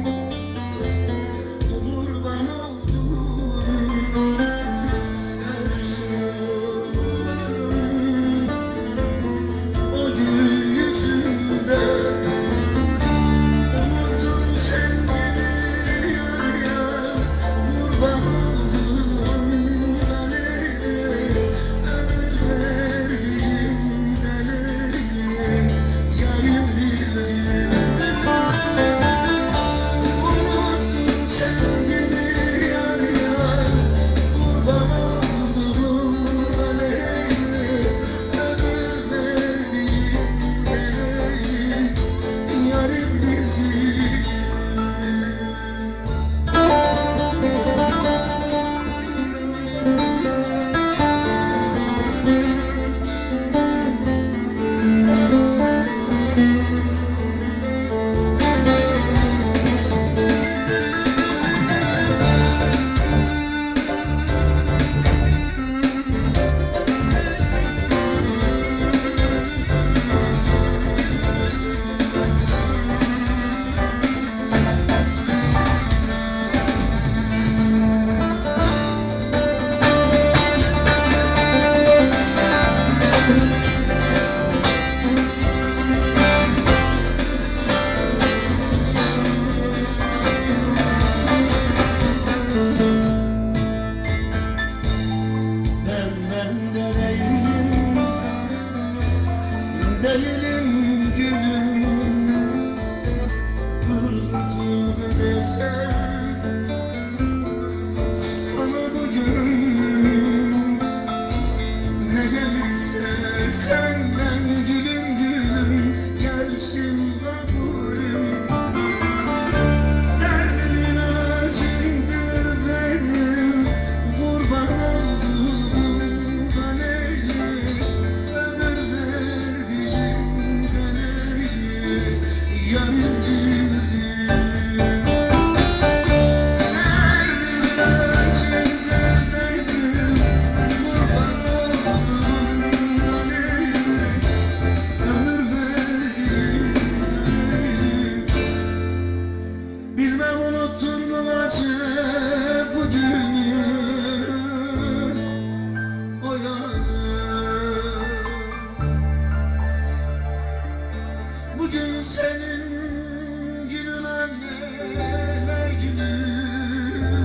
beni, olur ben oldum, her şey oldum. O gün yüzünde unuttum kendimi yürüyen, olur ben oldum. Ömürlerim deneyim, yerim bildiğim. Değilim gülüm, vurdu desem sana bugün, ne gelirse senden gülüm gülüm, gelsin kabulüm. Derdimin acındır benim, kurban oldum ben eyle, yanım bildim. Derdim acımda benim, kurban oldum ben eyle, ömür verdim ben eyle. Bilmem unuttun mu acı bu günü, o yanı. Bugün senin günün, anneler günü.